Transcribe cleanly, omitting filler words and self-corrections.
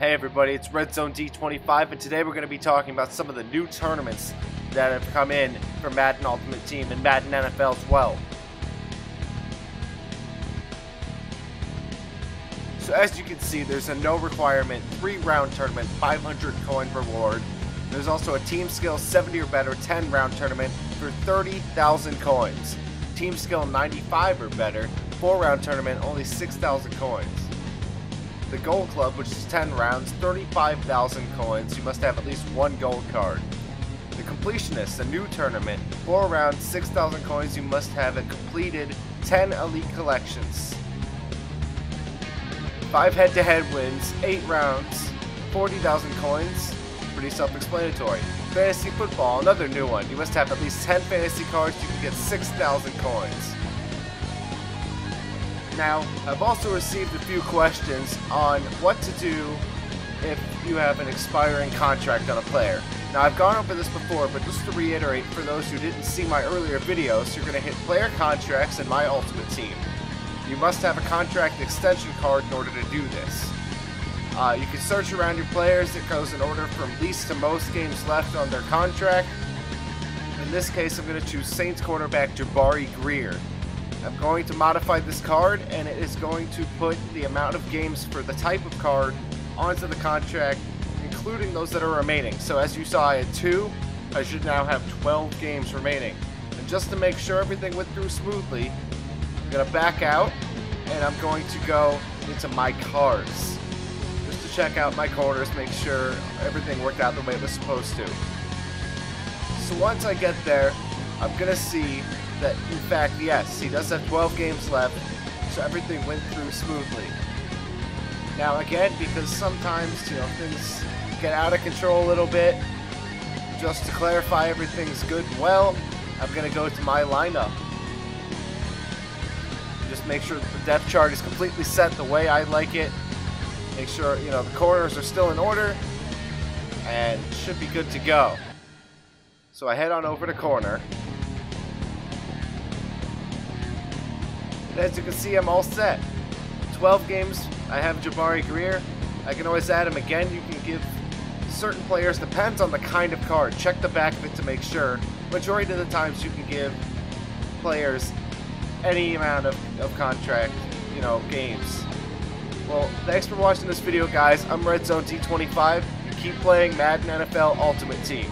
Hey everybody, it's RedZoneD25, and today we're going to be talking about some of the new tournaments that have come in for Madden Ultimate Team and Madden NFL as well. So as you can see, there's a no requirement 3-round tournament, 500 coin reward. There's also a team skill 70 or better 10-round tournament for 30,000 coins. Team skill 95 or better 4-round tournament, only 6,000 coins. The Gold Club, which is 10 rounds, 35,000 coins. You must have at least one gold card. The Completionists, a new tournament, 4 rounds, 6,000 coins. You must have a completed 10 elite collections. 5 head-to-head wins, 8 rounds, 40,000 coins. Pretty self-explanatory. Fantasy Football, another new one. You must have at least 10 fantasy cards. You can get 6,000 coins. Now, I've also received a few questions on what to do if you have an expiring contract on a player. Now, I've gone over this before, but just to reiterate for those who didn't see my earlier videos, you're going to hit player contracts in My Ultimate Team. You must have a contract extension card in order to do this. You can search around your players. It goes in order from least to most games left on their contract. In this case, I'm going to choose Saints quarterback Jabari Greer. I'm going to modify this card, and it is going to put the amount of games for the type of card onto the contract, including those that are remaining. So as you saw, I had 2, I should now have 12 games remaining. And just to make sure everything went through smoothly, I'm going to back out, and I'm going to go into my cards, just to check out my corners, make sure everything worked out the way it was supposed to. So once I get there, I'm going to see that, in fact, yes, he does have 12 games left, so everything went through smoothly. Now, again, because sometimes, things get out of control a little bit, just to clarify everything's good and well, I'm going to go to my lineup. Just make sure that the depth chart is completely set the way I like it. Make sure, the corners are still in order, and should be good to go. So I head on over to corner. As you can see, I'm all set. 12 games, I have Jabari Greer. I can always add him again. You can give certain players, depends on the kind of card. Check the back of it to make sure. Majority of the times you can give players any amount of contract, games. Well, thanks for watching this video, guys. I'm RedZoneD25. You keep playing Madden NFL Ultimate Team.